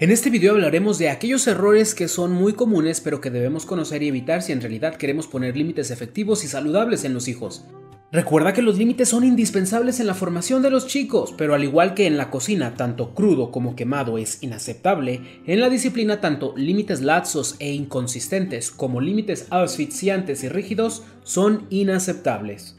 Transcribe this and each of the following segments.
En este video hablaremos de aquellos errores que son muy comunes pero que debemos conocer y evitar si en realidad queremos poner límites efectivos y saludables en los hijos. Recuerda que los límites son indispensables en la formación de los chicos, pero al igual que en la cocina, tanto crudo como quemado es inaceptable, en la disciplina tanto límites laxos e inconsistentes como límites asfixiantes y rígidos son inaceptables.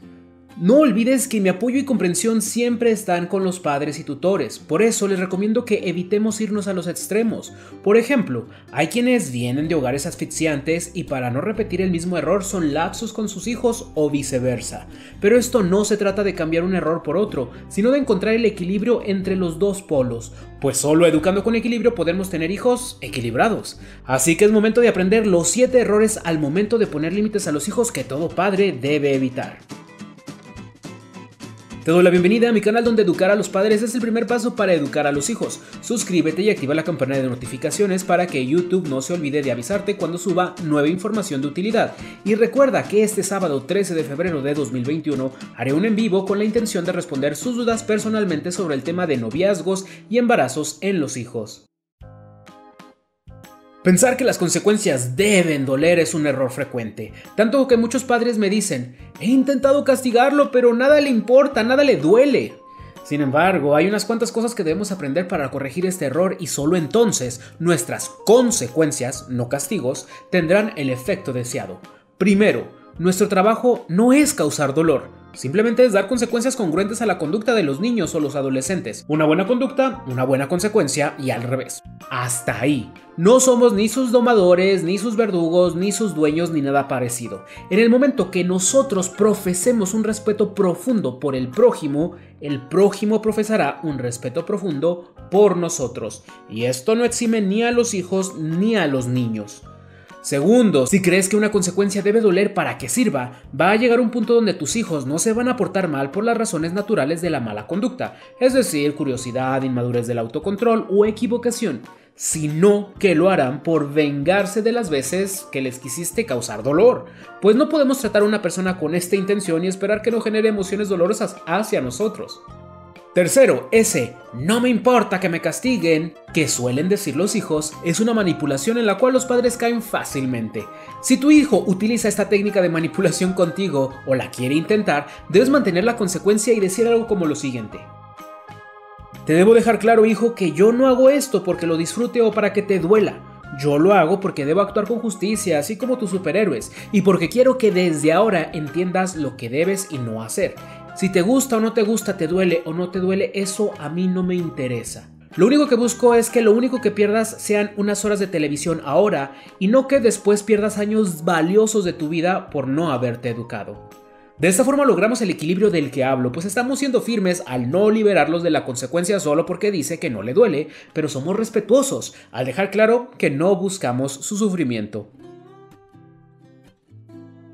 No olvides que mi apoyo y comprensión siempre están con los padres y tutores, por eso les recomiendo que evitemos irnos a los extremos. Por ejemplo, hay quienes vienen de hogares asfixiantes y para no repetir el mismo error son laxos con sus hijos o viceversa. Pero esto no se trata de cambiar un error por otro, sino de encontrar el equilibrio entre los dos polos, pues solo educando con equilibrio podemos tener hijos equilibrados. Así que es momento de aprender los 7 errores al momento de poner límites a los hijos que todo padre debe evitar. Te doy la bienvenida a mi canal donde educar a los padres es el primer paso para educar a los hijos. Suscríbete y activa la campana de notificaciones para que YouTube no se olvide de avisarte cuando suba nueva información de utilidad. Y recuerda que este sábado 13 de febrero de 2021 haré un en vivo con la intención de responder sus dudas personalmente sobre el tema de noviazgos y embarazos en los hijos. Pensar que las consecuencias deben doler es un error frecuente, tanto que muchos padres me dicen: he intentado castigarlo, pero nada le importa, nada le duele. Sin embargo, hay unas cuantas cosas que debemos aprender para corregir este error y solo entonces nuestras consecuencias, no castigos, tendrán el efecto deseado. Primero, nuestro trabajo no es causar dolor, simplemente es dar consecuencias congruentes a la conducta de los niños o los adolescentes. Una buena conducta, una buena consecuencia y al revés. Hasta ahí. No somos ni sus domadores, ni sus verdugos, ni sus dueños, ni nada parecido. En el momento que nosotros profesemos un respeto profundo por el prójimo profesará un respeto profundo por nosotros. Y esto no exime ni a los hijos ni a los niños. Segundo, si crees que una consecuencia debe doler para que sirva, va a llegar un punto donde tus hijos no se van a portar mal por las razones naturales de la mala conducta, es decir, curiosidad, inmadurez del autocontrol o equivocación, sino que lo harán por vengarse de las veces que les quisiste causar dolor, pues no podemos tratar a una persona con esta intención y esperar que no genere emociones dolorosas hacia nosotros. Tercero, ese no me importa que me castiguen, que suelen decir los hijos, es una manipulación en la cual los padres caen fácilmente. Si tu hijo utiliza esta técnica de manipulación contigo o la quiere intentar, debes mantener la consecuencia y decir algo como lo siguiente: te debo dejar claro, hijo, que yo no hago esto porque lo disfrute o para que te duela. Yo lo hago porque debo actuar con justicia, así como tus superhéroes, y porque quiero que desde ahora entiendas lo que debes y no hacer. Si te gusta o no te gusta, te duele o no te duele, eso a mí no me interesa. Lo único que busco es que lo único que pierdas sean unas horas de televisión ahora y no que después pierdas años valiosos de tu vida por no haberte educado. De esta forma logramos el equilibrio del que hablo, pues estamos siendo firmes al no liberarlos de la consecuencia solo porque dice que no le duele, pero somos respetuosos al dejar claro que no buscamos su sufrimiento.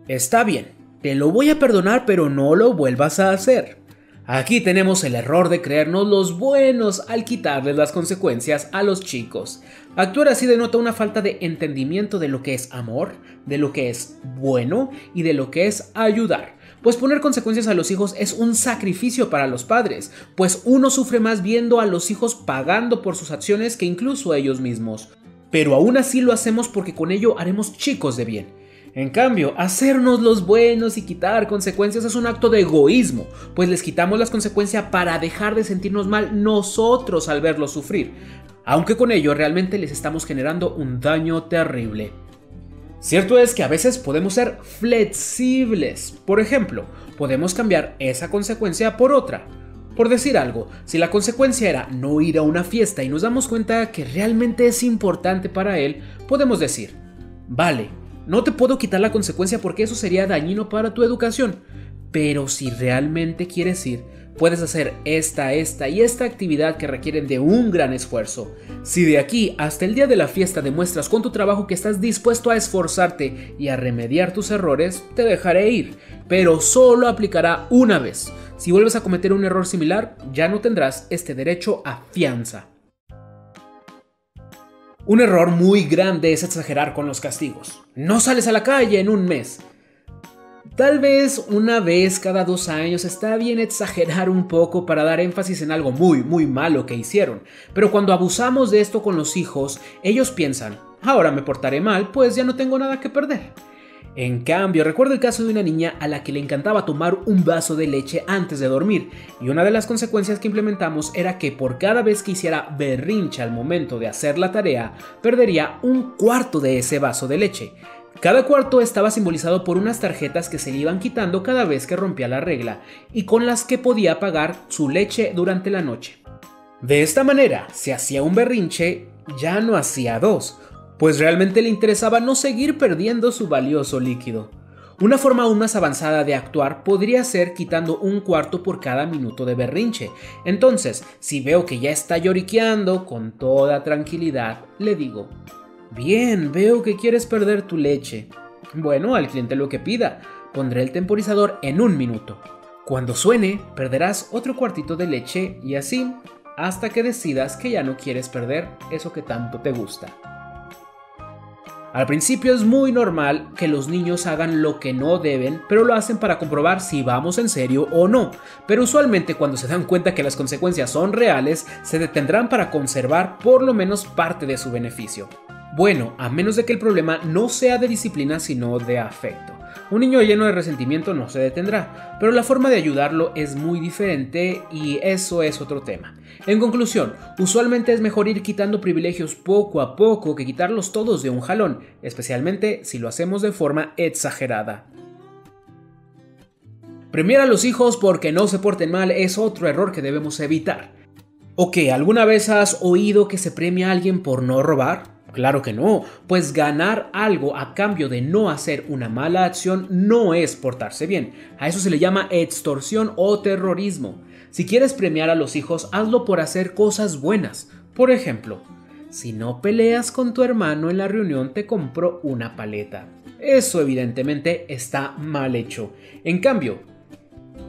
Está bien. Te lo voy a perdonar, pero no lo vuelvas a hacer. Aquí tenemos el error de creernos los buenos al quitarles las consecuencias a los chicos. Actuar así denota una falta de entendimiento de lo que es amor, de lo que es bueno y de lo que es ayudar. Pues poner consecuencias a los hijos es un sacrificio para los padres, pues uno sufre más viendo a los hijos pagando por sus acciones que incluso ellos mismos. Pero aún así lo hacemos porque con ello haremos chicos de bien. En cambio, hacernos los buenos y quitar consecuencias es un acto de egoísmo, pues les quitamos las consecuencias para dejar de sentirnos mal nosotros al verlos sufrir, aunque con ello realmente les estamos generando un daño terrible. Cierto es que a veces podemos ser flexibles. Por ejemplo, podemos cambiar esa consecuencia por otra. Por decir algo, si la consecuencia era no ir a una fiesta y nos damos cuenta que realmente es importante para él, podemos decir: vale, no te puedo quitar la consecuencia porque eso sería dañino para tu educación, pero si realmente quieres ir, puedes hacer esta actividad que requieren de un gran esfuerzo. Si de aquí hasta el día de la fiesta demuestras con tu trabajo que estás dispuesto a esforzarte y a remediar tus errores, te dejaré ir, pero solo aplicará una vez. Si vuelves a cometer un error similar, ya no tendrás este derecho a fianza. Un error muy grande es exagerar con los castigos. No sales a la calle en un mes. Tal vez una vez cada 2 años está bien exagerar un poco para dar énfasis en algo muy, muy malo que hicieron, pero cuando abusamos de esto con los hijos, ellos piensan, ahora me portaré mal, pues ya no tengo nada que perder. En cambio, recuerdo el caso de una niña a la que le encantaba tomar un vaso de leche antes de dormir, y una de las consecuencias que implementamos era que por cada vez que hiciera berrinche al momento de hacer la tarea, perdería un cuarto de ese vaso de leche. Cada cuarto estaba simbolizado por unas tarjetas que se le iban quitando cada vez que rompía la regla, y con las que podía pagar su leche durante la noche. De esta manera, si hacía un berrinche, ya no hacía 2, pues realmente le interesaba no seguir perdiendo su valioso líquido. Una forma aún más avanzada de actuar podría ser quitando un cuarto por cada minuto de berrinche. Entonces, si veo que ya está lloriqueando, con toda tranquilidad le digo, bien, veo que quieres perder tu leche. Bueno, al cliente lo que pida, pondré el temporizador en 1 minuto. Cuando suene, perderás otro cuartito de leche y así, hasta que decidas que ya no quieres perder eso que tanto te gusta. Al principio es muy normal que los niños hagan lo que no deben, pero lo hacen para comprobar si vamos en serio o no. Pero usualmente cuando se dan cuenta que las consecuencias son reales, se detendrán para conservar por lo menos parte de su beneficio. Bueno, a menos de que el problema no sea de disciplina sino de afecto. Un niño lleno de resentimiento no se detendrá, pero la forma de ayudarlo es muy diferente y eso es otro tema. En conclusión, usualmente es mejor ir quitando privilegios poco a poco que quitarlos todos de un jalón, especialmente si lo hacemos de forma exagerada. Premiar a los hijos porque no se porten mal es otro error que debemos evitar. Ok, ¿alguna vez has oído que se premia a alguien por no robar? Claro que no, pues ganar algo a cambio de no hacer una mala acción no es portarse bien. A eso se le llama extorsión o terrorismo. Si quieres premiar a los hijos, hazlo por hacer cosas buenas. Por ejemplo, si no peleas con tu hermano en la reunión, te compro una paleta. Eso evidentemente está mal hecho. En cambio,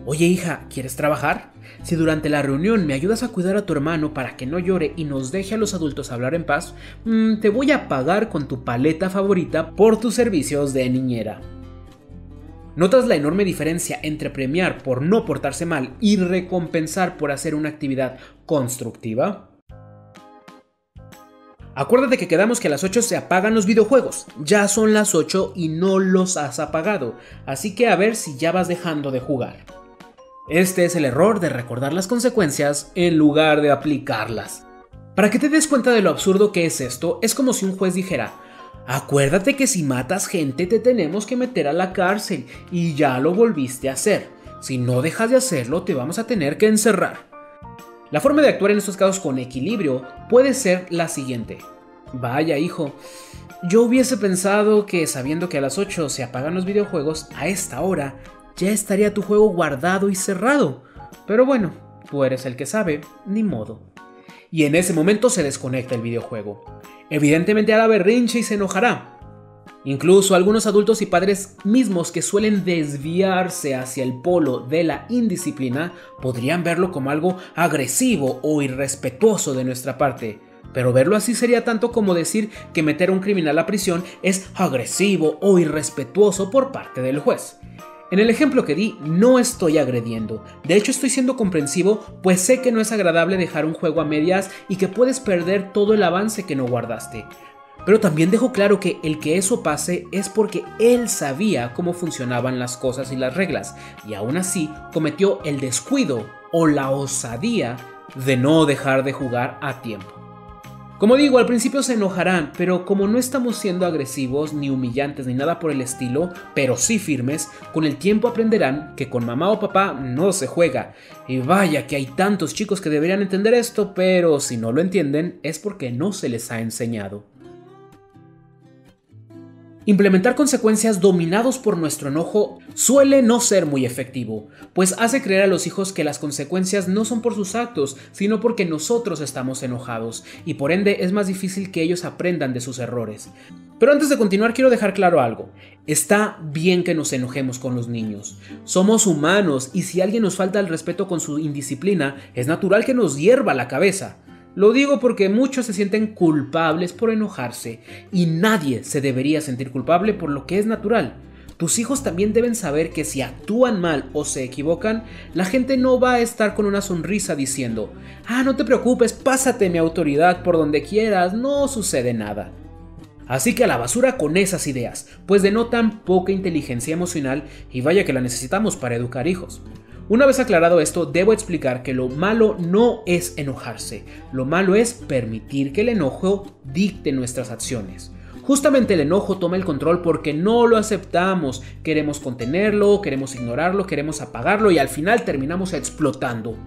oye hija, ¿quieres trabajar? Si durante la reunión me ayudas a cuidar a tu hermano para que no llore y nos deje a los adultos hablar en paz, te voy a pagar con tu paleta favorita por tus servicios de niñera. ¿Notas la enorme diferencia entre premiar por no portarse mal y recompensar por hacer una actividad constructiva? Acuérdate que quedamos que a las 8 se apagan los videojuegos. Ya son las 8 y no los has apagado, así que a ver si ya vas dejando de jugar. Este es el error de recordar las consecuencias en lugar de aplicarlas. Para que te des cuenta de lo absurdo que es esto, es como si un juez dijera, acuérdate que si matas gente te tenemos que meter a la cárcel y ya lo volviste a hacer. Si no dejas de hacerlo te vamos a tener que encerrar. La forma de actuar en estos casos con equilibrio puede ser la siguiente. Vaya hijo, yo hubiese pensado que sabiendo que a las 8 se apagan los videojuegos, a esta hora ya estaría tu juego guardado y cerrado, pero bueno, tú eres el que sabe, ni modo. Y en ese momento se desconecta el videojuego. Evidentemente hará berrinche y se enojará. Incluso algunos adultos y padres mismos que suelen desviarse hacia el polo de la indisciplina podrían verlo como algo agresivo o irrespetuoso de nuestra parte. Pero verlo así sería tanto como decir que meter a un criminal a prisión es agresivo o irrespetuoso por parte del juez. En el ejemplo que di, no estoy agrediendo, de hecho estoy siendo comprensivo, pues sé que no es agradable dejar un juego a medias y que puedes perder todo el avance que no guardaste. Pero también dejo claro que el que eso pase es porque él sabía cómo funcionaban las cosas y las reglas, y aún así cometió el descuido o la osadía de no dejar de jugar a tiempo. Como digo, al principio se enojarán, pero como no estamos siendo agresivos, ni humillantes, ni nada por el estilo, pero sí firmes, con el tiempo aprenderán que con mamá o papá no se juega. Y vaya que hay tantos chicos que deberían entender esto, pero si no lo entienden es porque no se les ha enseñado. Implementar consecuencias dominados por nuestro enojo suele no ser muy efectivo, pues hace creer a los hijos que las consecuencias no son por sus actos, sino porque nosotros estamos enojados, y por ende es más difícil que ellos aprendan de sus errores. Pero antes de continuar quiero dejar claro algo. Está bien que nos enojemos con los niños. Somos humanos y si alguien nos falta el respeto con su indisciplina, es natural que nos hierva la cabeza. Lo digo porque muchos se sienten culpables por enojarse y nadie se debería sentir culpable por lo que es natural. Tus hijos también deben saber que si actúan mal o se equivocan, la gente no va a estar con una sonrisa diciendo: "Ah, no te preocupes, pásate mi autoridad por donde quieras, no sucede nada". Así que a la basura con esas ideas, pues denotan poca inteligencia emocional y vaya que la necesitamos para educar hijos. Una vez aclarado esto, debo explicar que lo malo no es enojarse, lo malo es permitir que el enojo dicte nuestras acciones. Justamente el enojo toma el control porque no lo aceptamos, queremos contenerlo, queremos ignorarlo, queremos apagarlo y al final terminamos explotando.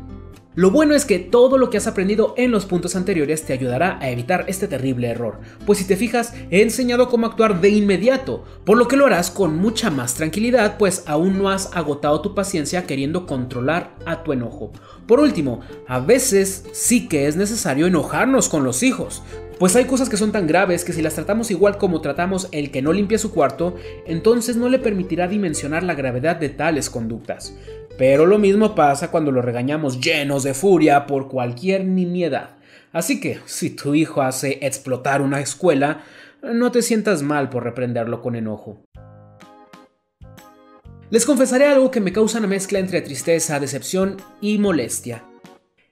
Lo bueno es que todo lo que has aprendido en los puntos anteriores te ayudará a evitar este terrible error, pues si te fijas, he enseñado cómo actuar de inmediato, por lo que lo harás con mucha más tranquilidad, pues aún no has agotado tu paciencia queriendo controlar a tu enojo. Por último, a veces sí que es necesario enojarnos con los hijos, pues hay cosas que son tan graves que si las tratamos igual como tratamos el que no limpia su cuarto, entonces no le permitirá dimensionar la gravedad de tales conductas. Pero lo mismo pasa cuando lo regañamos llenos de furia por cualquier nimiedad. Así que, si tu hijo hace explotar una escuela, no te sientas mal por reprenderlo con enojo. Les confesaré algo que me causa una mezcla entre tristeza, decepción y molestia.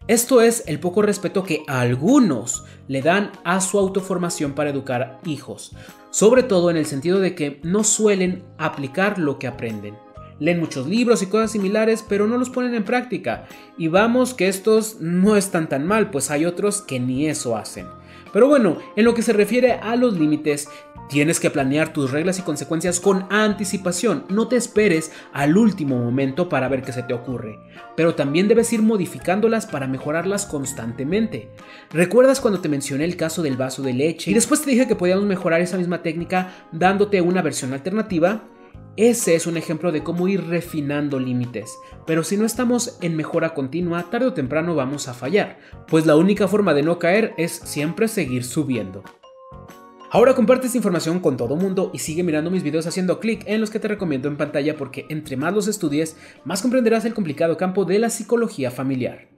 Esto es el poco respeto que algunos le dan a su autoformación para educar hijos, sobre todo en el sentido de que no suelen aplicar lo que aprenden. Leen muchos libros y cosas similares, pero no los ponen en práctica. Y vamos que estos no están tan mal, pues hay otros que ni eso hacen. Pero bueno, en lo que se refiere a los límites, tienes que planear tus reglas y consecuencias con anticipación. No te esperes al último momento para ver qué se te ocurre. Pero también debes ir modificándolas para mejorarlas constantemente. ¿Recuerdas cuando te mencioné el caso del vaso de leche? Y después te dije que podíamos mejorar esa misma técnica dándote una versión alternativa. Ese es un ejemplo de cómo ir refinando límites, pero si no estamos en mejora continua, tarde o temprano vamos a fallar, pues la única forma de no caer es siempre seguir subiendo. Ahora comparte esta información con todo mundo y sigue mirando mis videos haciendo clic en los que te recomiendo en pantalla porque entre más los estudies, más comprenderás el complicado campo de la psicología familiar.